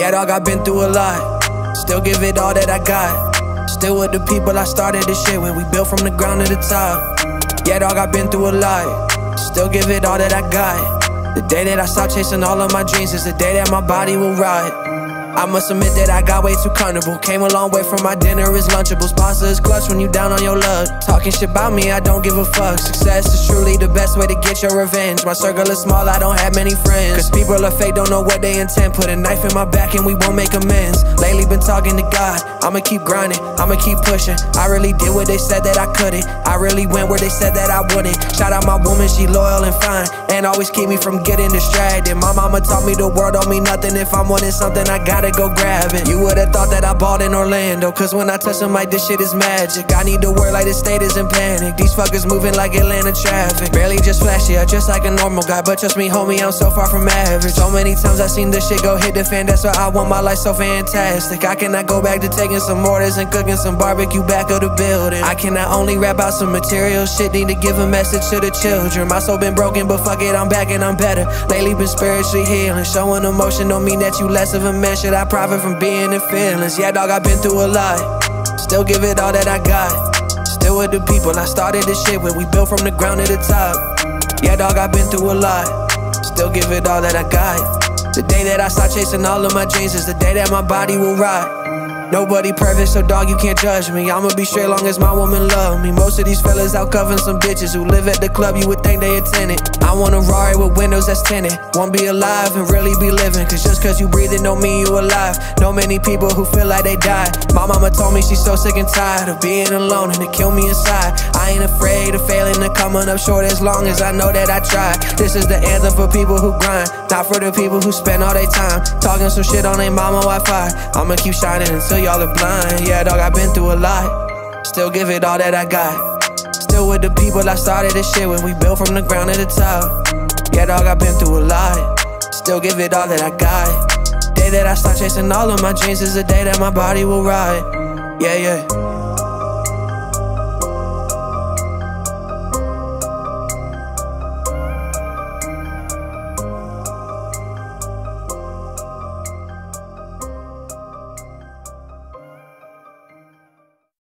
Yeah, dog, I've been through a lot. Still give it all that I got. Still with the people I started this shit when we built from the ground to the top. Yeah, dog, I've been through a lot. Still give it all that I got. The day that I stopped chasing all of my dreams is the day that my body will rot. I must admit that I got way too comfortable. Came a long way from my dinner is Lunchables. Pasta is clutch when you down on your luck. Talking shit about me, I don't give a fuck. Success is truly the best way to get your revenge. My circle is small, I don't have many friends. Cause people are fake, don't know what they intend. Put a knife in my back and we won't make amends. Lately been talking to God, I'ma keep grinding, I'ma keep pushing. I really did what they said that I couldn't. I really went where they said that I wouldn't. Shout out my woman, she loyal and fine, and always keep me from getting distracted. My mama taught me the world don't mean nothing. If I'm wanting something, I got to go grab it. You would've thought that I bought in Orlando, cause when I touch them like this shit is magic. I need to work like the state is in panic. These fuckers moving like Atlanta traffic. Barely just flashy, I dress like a normal guy, but trust me homie, I'm so far from average. So many times I seen this shit go hit the fan. That's why I want my life so fantastic. I cannot go back to taking some orders and cooking some barbecue back of the building. I cannot only rap out some material shit, need to give a message to the children. My soul been broken, but fuck it, I'm back and I'm better. Lately been spiritually healing. Showing emotion don't mean that you less of a man. Should I profit from being in feelings? Yeah, dog, I've been through a lot. Still give it all that I got. Still with the people I started this shit when we built from the ground to the top. Yeah, dog, I've been through a lot. Still give it all that I got. The day that I start chasing all of my dreams is the day that my body will rot. Nobody perfect, so dog, you can't judge me. I'ma be straight long as my woman love me. Most of these fellas out covering some bitches who live at the club, you would think they attended. I want a Rari with windows that's tinted. Won't be alive and really be living. Cause just cause you breathing don't mean you alive. Know many people who feel like they died. My mama told me she's so sick and tired of being alone and it killed me inside. I ain't afraid of failing and coming up short as long as I know that I tried. This is the anthem for people who grind, not for the people who spend all their time talking some shit on their mama Wi-Fi. I'ma keep shining until y'all are blind. Yeah, dog, I've been through a lot. Still give it all that I got. Still with the people I started this shit when we built from the ground to the top. Yeah, dog, I've been through a lot. Still give it all that I got. Day that I start chasing all of my dreams is the day that my body will ride. Yeah, yeah.